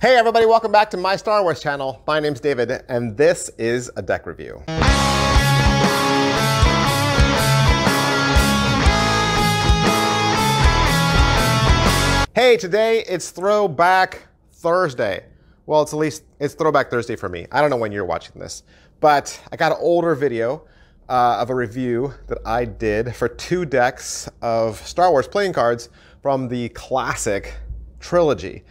Hey everybody, welcome back to my Star Wars channel. My name's David, and this is a deck review. Hey, today it's Throwback Thursday. Well, it's at least it's Throwback Thursday for me. I don't know when you're watching this, but I got an older video of a review that I did for 2 decks of Star Wars playing cards from the classic trilogy.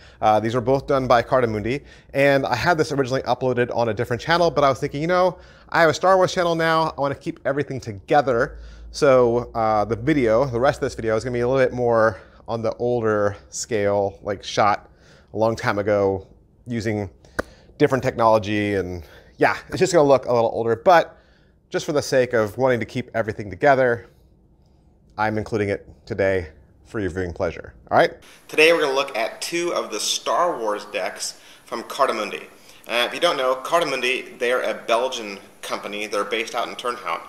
These were both done by Cardamundi, and I had this originally uploaded on a different channel, but I was thinking, you know, I have a Star Wars channel now, I want to keep everything together. So the rest of this video is going to be a little bit more on the older scale, like shot a long time ago using different technology, and yeah, it's just going to look a little older, but just for the sake of wanting to keep everything together, I'm including it today for your viewing pleasure. All right? Today we're going to look at 2 of the Star Wars decks from Cardamundi. If you don't know, Cardamundi, they're a Belgian company. They're based out in Turnhout.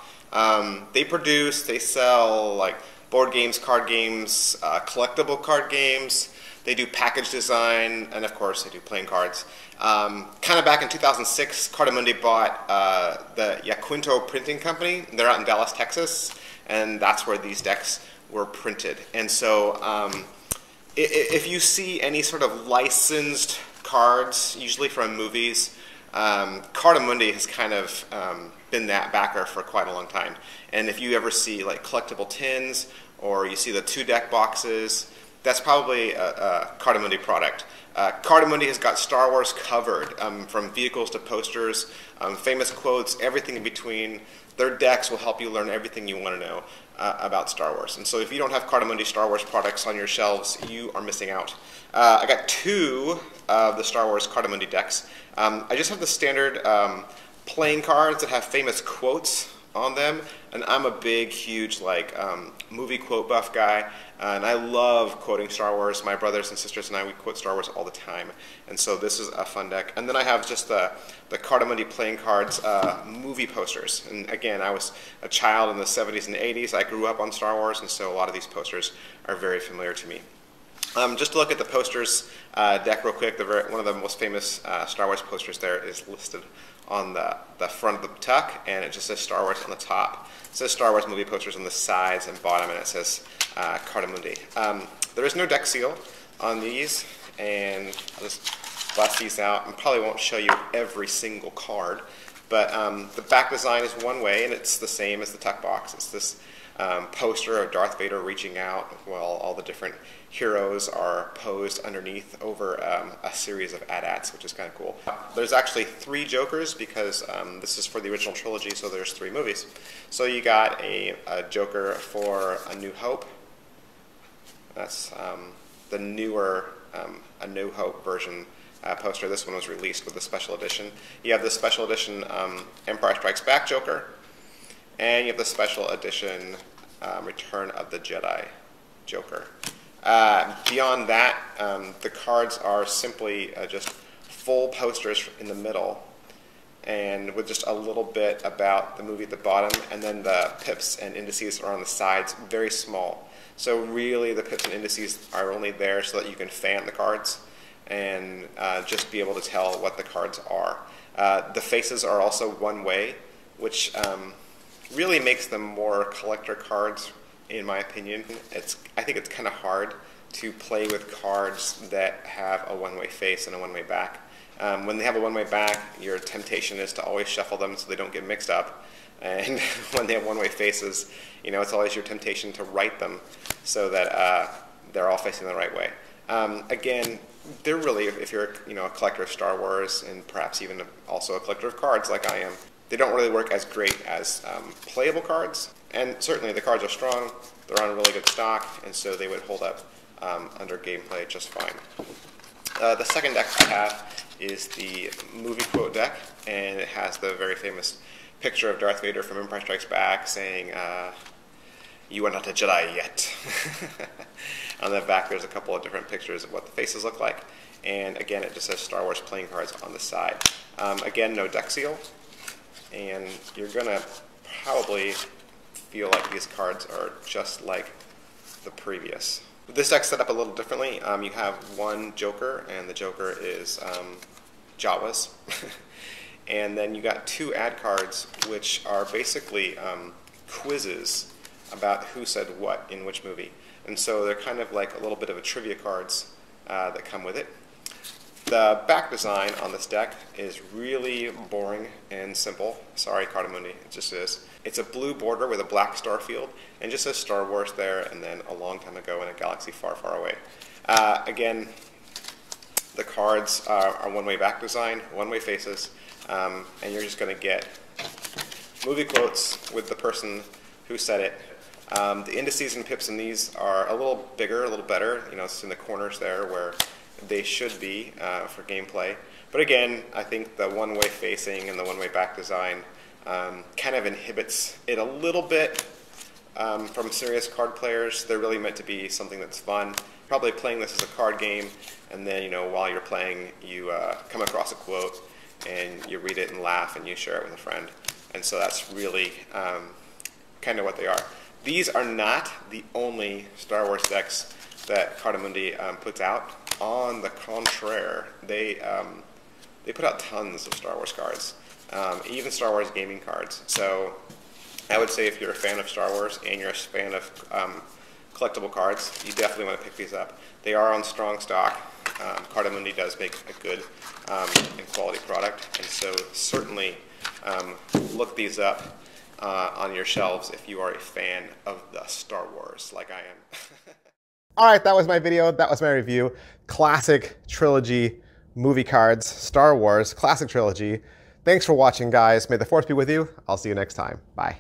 They sell like board games, card games, collectible card games. They do package design, and of course they do playing cards. Kind of back in 2006, Cardamundi bought the Yaquinto printing company. They're out in Dallas, Texas, and that's where these decks were printed. And so if you see any sort of licensed cards, usually from movies, Cardamundi has kind of been that backer for quite a long time. And if you ever see like collectible tins, or you see the 2-deck boxes, that's probably a Cardamundi product. Cardamundi has got Star Wars covered, from vehicles to posters, famous quotes, everything in between. Their decks will help you learn everything you want to know about Star Wars. And so if you don't have Cardamundi Star Wars products on your shelves, you are missing out. I got 2 of the Star Wars Cardamundi decks. I just have the standard playing cards that have famous quotes on them, and I'm a big, huge, like, movie quote buff guy, and I love quoting Star Wars. My brothers and sisters and I, we quote Star Wars all the time, and so this is a fun deck. And then I have just the Cardamundi playing cards, movie posters, and again, I was a child in the 70s and 80s. I grew up on Star Wars, and so a lot of these posters are very familiar to me. Just to look at the posters deck real quick, one of the most famous Star Wars posters there is listed on the front of the tuck, and it just says Star Wars on the top. It says Star Wars movie posters on the sides and bottom, and it says Cardamundi. There is no deck seal on these, and I'll just blast these out. I probably won't show you every single card, but the back design is one way, and it's the same as the tuck box. It's this poster of Darth Vader reaching out while all the different heroes are posed underneath over a series of AT-ATs, which is kind of cool. There's actually 3 Jokers because this is for the original trilogy, so there's 3 movies. So you got a Joker for A New Hope. That's the newer A New Hope version poster. This one was released with a special edition. You have the special edition Empire Strikes Back Joker. And you have the special edition Return of the Jedi Joker. Beyond that, the cards are simply just full posters in the middle, and with just a little bit about the movie at the bottom, and then the pips and indices are on the sides, very small. So really the pips and indices are only there so that you can fan the cards and just be able to tell what the cards are. The faces are also one way, which really makes them more collector cards, in my opinion. I think it's kind of hard to play with cards that have a one-way face and a one-way back. When they have a one-way back, your temptation is to always shuffle them so they don't get mixed up. And when they have one-way faces, you know, it's always your temptation to write them so that they're all facing the right way. Again, they're really, if you're, you know, a collector of Star Wars, and perhaps even also a collector of cards like I am, they don't really work as great as playable cards, and certainly the cards are strong, they're on really good stock, and so they would hold up under gameplay just fine. The second deck I have is the movie quote deck, and it has the very famous picture of Darth Vader from Empire Strikes Back saying, "You are not a Jedi yet." On the back there's a couple of different pictures of what the faces look like, and again it just says Star Wars playing cards on the side. Again, no deck seal. And you're going to probably feel like these cards are just like the previous. This deck's set up a little differently. You have one Joker, and the Joker is Jawas. And then you got two ad cards, which are basically quizzes about who said what in which movie. And so they're kind of like a little bit of a trivia cards that come with it. The back design on this deck is really boring and simple. Sorry, Cardamundi, it just is. It's a blue border with a black star field, and just says Star Wars there, and then a long time ago in a galaxy far, far away. Again, the cards are one-way back design, one-way faces, and you're just going to get movie quotes with the person who said it. The indices and pips in these are a little bigger, a little better. You know, it's in the corners there where they should be for gameplay. But again, I think the one-way facing and the one-way back design kind of inhibits it a little bit from serious card players. They're really meant to be something that's fun. Probably playing this as a card game, and then, you know, while you're playing, you come across a quote and you read it and laugh and you share it with a friend. And so that's really kind of what they are. These are not the only Star Wars decks that Cardamundi puts out. On the contraire, they put out tons of Star Wars cards, even Star Wars gaming cards. So I would say if you're a fan of Star Wars and you're a fan of collectible cards, you definitely want to pick these up. They are on strong stock. Cardamundi does make a good and quality product, and so certainly look these up on your shelves if you are a fan of the Star Wars like I am. All right, that was my video, that was my review. Classic trilogy movie cards, Star Wars, classic trilogy. Thanks for watching, guys. May the Force be with you. I'll see you next time. Bye.